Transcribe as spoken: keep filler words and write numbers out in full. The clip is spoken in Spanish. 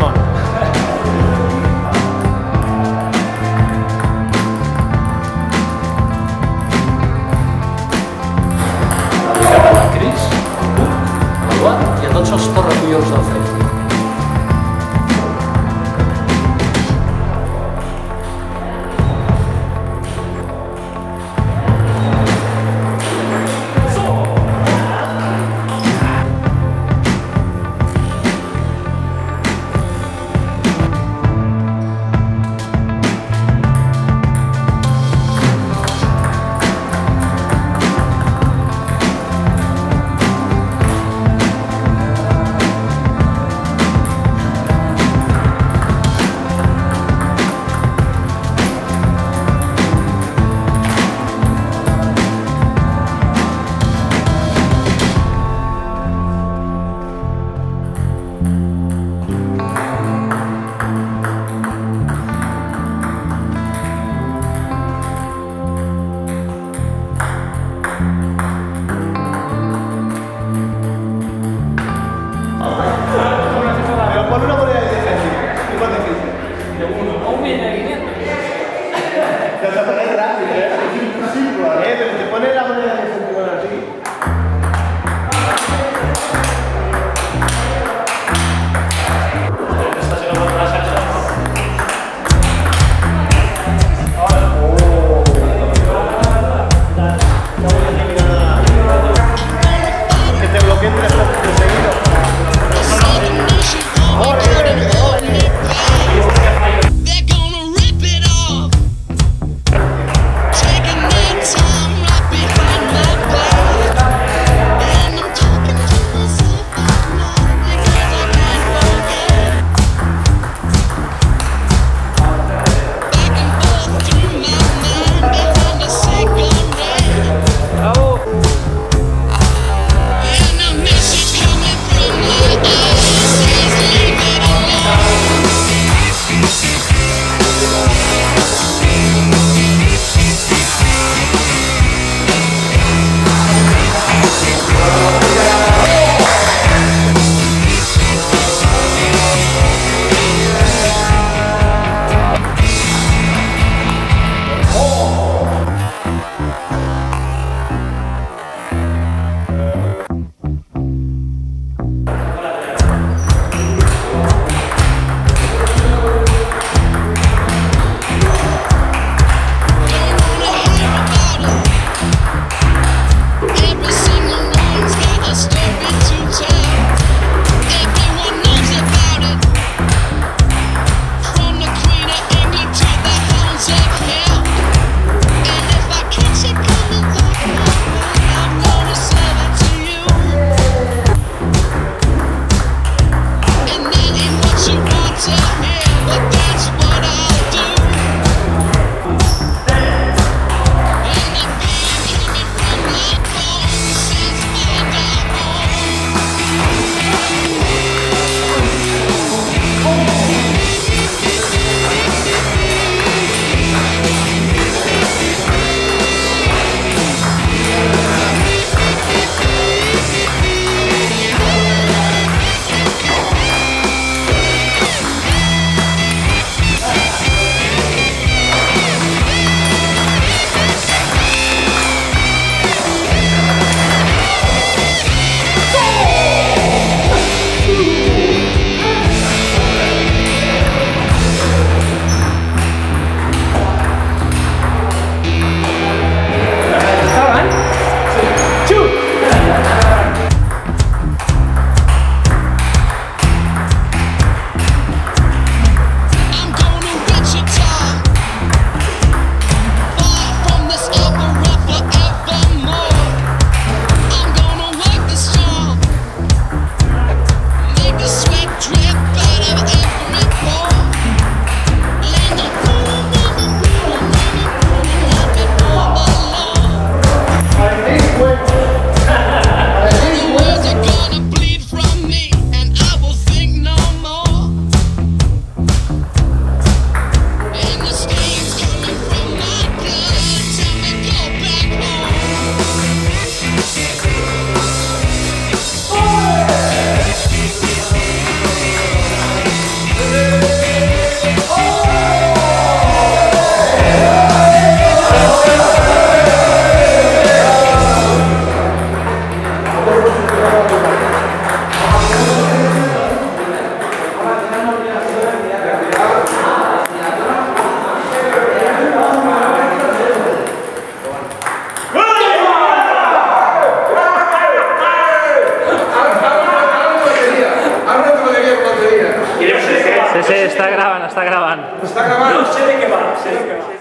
Simón. Cris, Joan i a tots els torrecollons del Facebook. Está grabando, está grabando. Está grabando. No, sé de qué va, sé de qué va.